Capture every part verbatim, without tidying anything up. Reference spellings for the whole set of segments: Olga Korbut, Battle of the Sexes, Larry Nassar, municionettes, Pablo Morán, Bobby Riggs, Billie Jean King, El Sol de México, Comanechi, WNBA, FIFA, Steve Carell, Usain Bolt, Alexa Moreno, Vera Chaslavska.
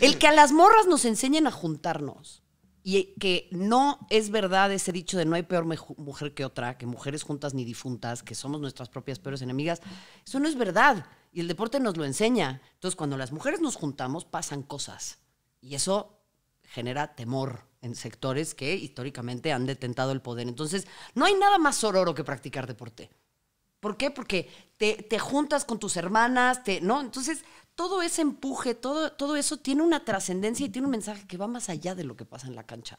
El que a las morras nos enseñen a juntarnos. Y que no es verdad ese dicho de no hay peor mujer que otra, que mujeres juntas ni difuntas, que somos nuestras propias peores enemigas. Eso no es verdad. Y el deporte nos lo enseña. Entonces, cuando las mujeres nos juntamos, pasan cosas. Y eso genera temor en sectores que históricamente han detentado el poder. Entonces, no hay nada más sororo que practicar deporte. ¿Por qué? Porque te, te juntas con tus hermanas, te, ¿no? Entonces, todo ese empuje, todo, todo eso tiene una trascendencia y tiene un mensaje que va más allá de lo que pasa en la cancha.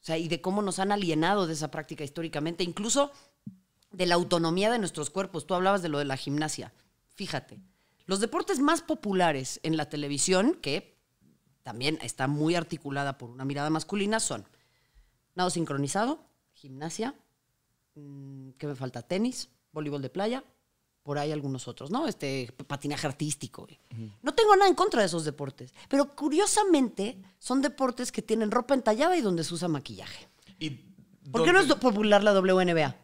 O sea, y de cómo nos han alienado de esa práctica históricamente, incluso de la autonomía de nuestros cuerpos. Tú hablabas de lo de la gimnasia. Fíjate, los deportes más populares en la televisión, que también está muy articulada por una mirada masculina, son nado sincronizado, gimnasia, ¿qué me falta? Tenis, voleibol de playa, por ahí algunos otros, ¿no? Este, patinaje artístico. Uh-huh. No tengo nada en contra de esos deportes, pero curiosamente son deportes que tienen ropa entallada y donde se usa maquillaje. ¿Y ¿Por qué no es popular la W N B A?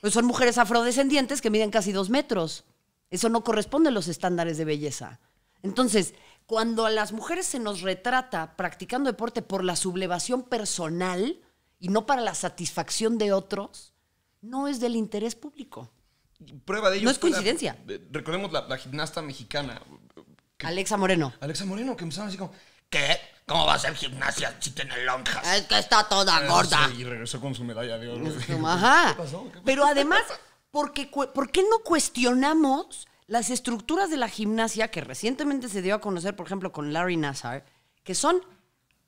Pues son mujeres afrodescendientes que miden casi dos metros. Eso no corresponde a los estándares de belleza. Entonces, cuando a las mujeres se nos retrata practicando deporte por la sublevación personal y no para la satisfacción de otros, no es del interés público. Prueba de ello. No es coincidencia. La, recordemos la, la gimnasta mexicana. Que, Alexa Moreno. Alexa Moreno, que empezaron así como, ¿qué? ¿Cómo va a ser gimnasia si tiene lonjas? Es que está toda eh, gorda. Sí, y regresó con su medalla de oro. Ajá. ¿Qué pasó? ¿Qué pasó? Pero además, porque, ¿por qué no cuestionamos las estructuras de la gimnasia que recientemente se dio a conocer, por ejemplo, con Larry Nassar, que son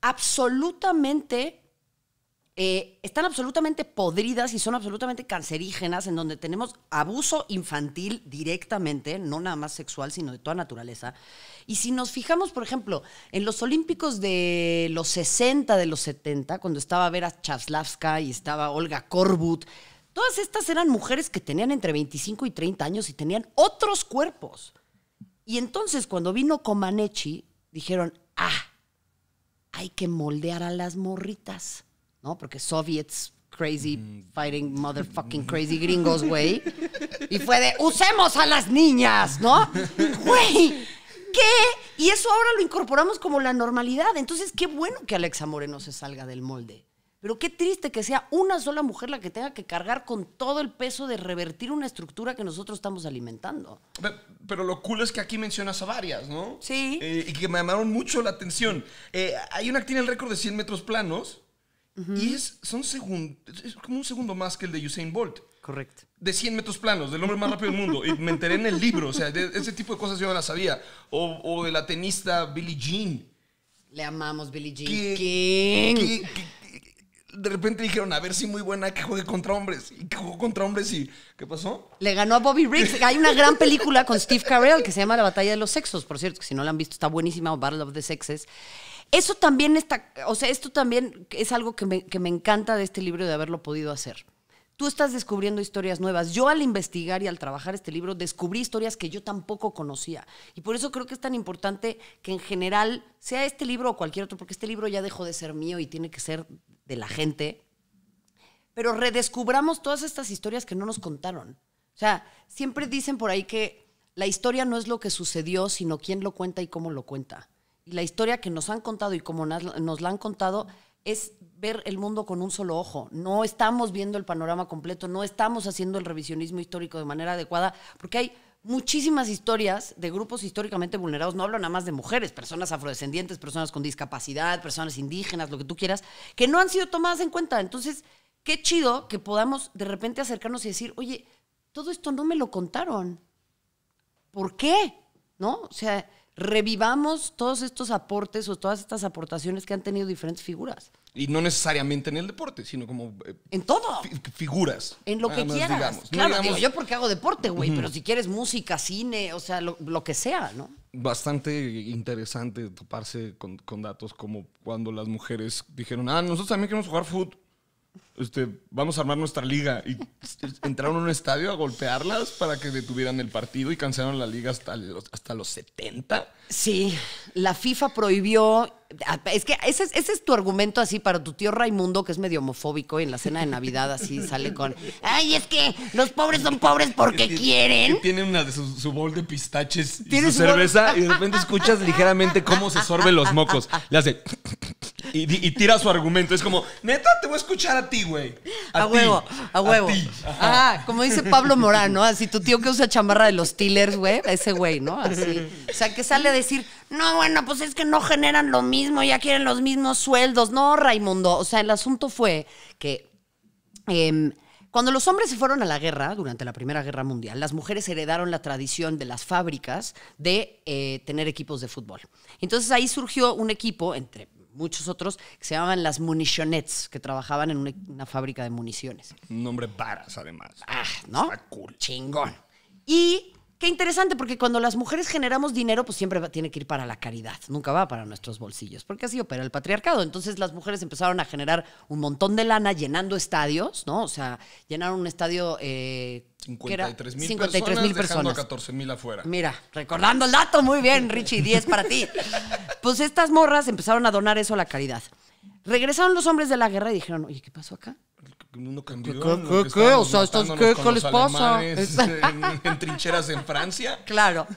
absolutamente... Eh, están absolutamente podridas y son absolutamente cancerígenas, en donde tenemos abuso infantil directamente, no nada más sexual, sino de toda naturaleza. Y si nos fijamos, por ejemplo, en los Olímpicos de los sesenta, de los setenta, cuando estaba Vera Chaslavska y estaba Olga Korbut, todas estas eran mujeres que tenían entre veinticinco y treinta años y tenían otros cuerpos. Y entonces, cuando vino Comanechi, dijeron, ah, hay que moldear a las morritas, ¿no? Porque soviets, crazy, mm. fighting, motherfucking crazy gringos, güey. Y fue de, usemos a las niñas, ¿no? Güey, ¿qué? Y eso ahora lo incorporamos como la normalidad. Entonces, qué bueno que Alexa Moreno se salga del molde. Pero qué triste que sea una sola mujer la que tenga que cargar con todo el peso de revertir una estructura que nosotros estamos alimentando. Pero, pero lo cool es que aquí mencionas a varias, ¿no? Sí. Eh, y que me llamaron mucho la atención. Eh, hay una que tiene el récord de cien metros planos. Uh-huh. Y es, son segun, es como un segundo más que el de Usain Bolt. Correcto. De cien metros planos, del hombre más rápido del mundo. Y me enteré en el libro. O sea, de, ese tipo de cosas yo no las sabía. O, o de la tenista Billie Jean. Le amamos Billie Jean que, King. Que, que, de repente dijeron, a ver si muy buena que juegue contra hombres. Y que jugó contra hombres y... ¿Qué pasó? Le ganó a Bobby Riggs. Hay una gran película con Steve Carell que se llama La Batalla de los Sexos. Por cierto, que si no la han visto está buenísima. Battle of the Sexes. Eso también está, o sea, esto también es algo que me, que me encanta de este libro, de haberlo podido hacer. Tú estás descubriendo historias nuevas. Yo, al investigar y al trabajar este libro, descubrí historias que yo tampoco conocía. Y por eso creo que es tan importante que en general sea este libro o cualquier otro, porque este libro ya dejó de ser mío y tiene que ser de la gente. Pero redescubramos todas estas historias que no nos contaron. O sea, siempre dicen por ahí que la historia no es lo que sucedió, sino quién lo cuenta y cómo lo cuenta. Y la historia que nos han contado y como nos la han contado es ver el mundo con un solo ojo. No estamos viendo el panorama completo, no estamos haciendo el revisionismo histórico de manera adecuada, porque hay muchísimas historias de grupos históricamente vulnerados. No hablo nada más de mujeres, personas afrodescendientes, personas con discapacidad, personas indígenas, lo que tú quieras, que no han sido tomadas en cuenta. Entonces, qué chido que podamos de repente acercarnos y decir, oye, todo esto no me lo contaron. ¿Por qué? ¿No? O sea... revivamos todos estos aportes o todas estas aportaciones que han tenido diferentes figuras. Y no necesariamente en el deporte, sino como... Eh, en todo. Fi figuras. En lo que más, quieras. Digamos. Claro, no, digamos... digo, yo porque hago deporte, güey, uh-huh. pero si quieres música, cine, o sea, lo, lo que sea, ¿no? Bastante interesante toparse con, con datos como cuando las mujeres dijeron, ah, nosotros también queremos jugar fútbol. Este, vamos a armar nuestra liga. Y entraron a un estadio a golpearlas para que detuvieran el partido y cancelaron la liga hasta los, hasta los setenta. Sí, la FIFA prohibió Es que ese es, ese es tu argumento así para tu tío Raimundo, que es medio homofóbico, y en la cena de Navidad así sale con... Ay, es que los pobres son pobres porque quieren. Tiene una de su, su bol de pistaches y su cerveza bol... y de repente escuchas ligeramente cómo se sorbe los mocos. Le hace... Y, y tira su argumento. Es como, neta, te voy a escuchar a ti, güey. A, a huevo, a huevo. A ah, como dice Pablo Morán, ¿no? Así tu tío que usa chamarra de los Steelers, güey. Ese güey, ¿no? Así. O sea, que sale a decir, no, bueno, pues es que no generan lo mismo, ya quieren los mismos sueldos. No, Raimundo. O sea, el asunto fue que... Eh, Cuando los hombres se fueron a la guerra, durante la Primera Guerra Mundial, las mujeres heredaron la tradición de las fábricas de eh, tener equipos de fútbol. Entonces ahí surgió un equipo, entre muchos otros, que se llamaban las municionettes, que trabajaban en una, una fábrica de municiones. Un nombre varas, además. Ah, ¿no? Está cool. Chingón. Y... Qué interesante, porque cuando las mujeres generamos dinero, pues siempre va, tiene que ir para la caridad. Nunca va para nuestros bolsillos, porque así opera el patriarcado. Entonces las mujeres empezaron a generar un montón de lana llenando estadios, ¿no? O sea, llenaron un estadio... Eh, cincuenta y tres mil personas, dejando catorce mil afuera. Mira, recordando el dato, muy bien, Richie, diez para ti. Pues estas morras empezaron a donar eso a la caridad. Regresaron los hombres de la guerra y dijeron, oye, ¿qué pasó acá? Uno cambió, ¿Qué, qué, que qué? O sea, estos, ¿qué, ¿qué les pasa? En, en trincheras en Francia. Claro.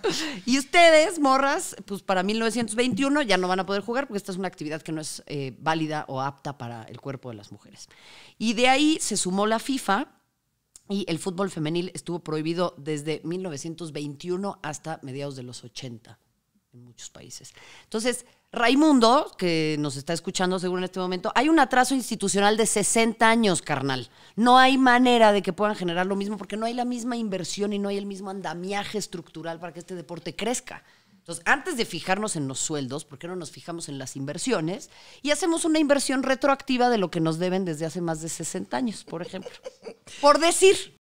Y ustedes, morras, pues para mil novecientos veintiuno ya no van a poder jugar porque esta es una actividad que no es eh, válida o apta para el cuerpo de las mujeres. Y de ahí se sumó la FIFA y el fútbol femenil estuvo prohibido desde mil novecientos veintiuno hasta mediados de los ochenta en muchos países. Entonces... Raimundo, que nos está escuchando seguro en este momento, hay un atraso institucional de sesenta años, carnal. No hay manera de que puedan generar lo mismo porque no hay la misma inversión y no hay el mismo andamiaje estructural para que este deporte crezca. Entonces, antes de fijarnos en los sueldos, ¿por qué no nos fijamos en las inversiones? Y hacemos una inversión retroactiva de lo que nos deben desde hace más de sesenta años, por ejemplo. Por decir...